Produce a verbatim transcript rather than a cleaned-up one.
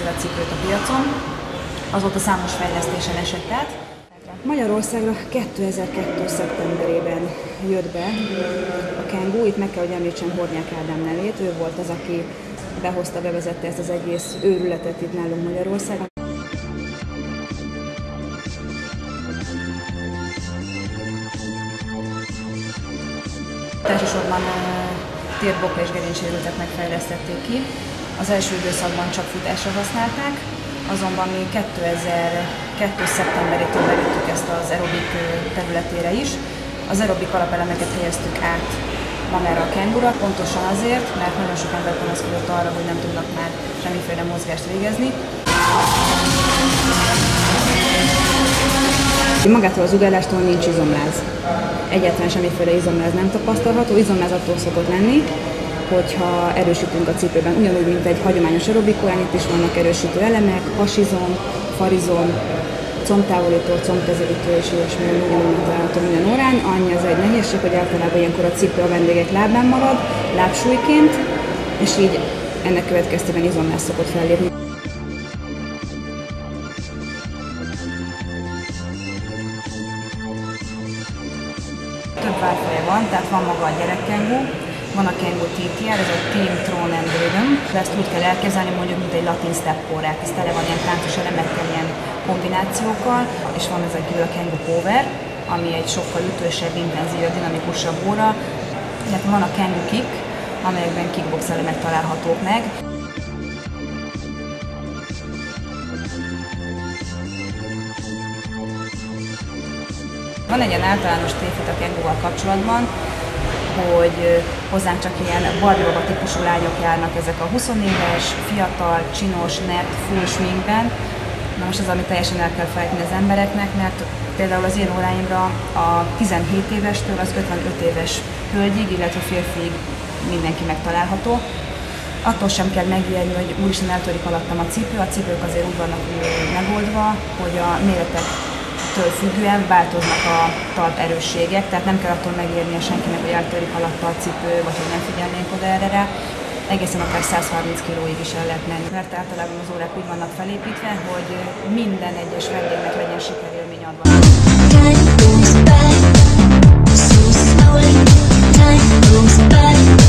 szövetcipőt a piacon, azóta számos fejlesztésen esett át. Magyarországra kétezer-kettő. szeptemberében jött be a Kangoo, itt meg kell, hogy említsem Hornyák Ádám nevét, ő volt az, aki behozta, bevezette ezt az egész őrületet itt nálunk Magyarországon. Elsősorban térdboka és gerincsérülteknek fejlesztették ki. Az első időszakban csak futásra használták, azonban mi kétezer-kettő. szeptemberétől bevittük ezt az aerobik területére is. Az aerobik alapelemeket helyeztük át magára a kengura, pontosan azért, mert nagyon sok ember panaszkodott arra, hogy nem tudnak már semmiféle mozgást végezni. Magától az ugrálástól nincs izomláz. Egyáltalán semmiféle izomláz nem tapasztalható, izomláz attól szokott lenni, hogyha erősítünk a cipőben. Ugyanúgy, mint egy hagyományos aerobikorán, itt is vannak erősítő elemek, hasizom, farizom, combtávolító, combkezelítő és ilyesmi, ugyanúgy található minden órán. Annyi az egy nehézség, hogy általában ilyenkor a cipő a vendégek lábán marad, lábsúlyként, és így ennek következtében izomláz szokott fellépni. Több válfaja van, tehát van maga a Girl-Kangoo, van a Kangoo té té el, ez a Team Throne Endurance, de ezt úgy kell elképzelni, mondjuk, mint egy latin step órát, ez tele van ilyen táncos elemekkel, ilyen kombinációkkal, és van ez a Girl-Kangoo power, ami egy sokkal ütősebb, intenzívabb, dinamikusabb óra, illetve van a Kangoo Kick, amelyekben kickbox elemek találhatók meg. Van egy ilyen általános tévhit a kangóval kapcsolatban, hogy hozzánk csak ilyen barjoga típusú lányok járnak, ezek a huszonéves, fiatal, csinos, nett, full sminkben. Na most az, ami teljesen el kell felejteni az embereknek, mert például az én óráimra a tizenhét évestől az ötvenöt éves hölgyig, illetve férfiig mindenki megtalálható. Attól sem kell megijedni, hogy úristen eltörik alattam a cipő, a cipők azért úgy vannak megoldva, hogy a méretek től függően változnak a talp erősségek, tehát nem kell attól megérnie senkinek, hogy eltörik alatta a cipő, vagy hogy nem figyelnénk oda erre rá. Egészen akár százharminc kilóig is el lehet menni, mert általában az órák úgy vannak felépítve, hogy minden egyes vendégnek legyen sikerélmény adva. Time goes by, so slowly, time goes by.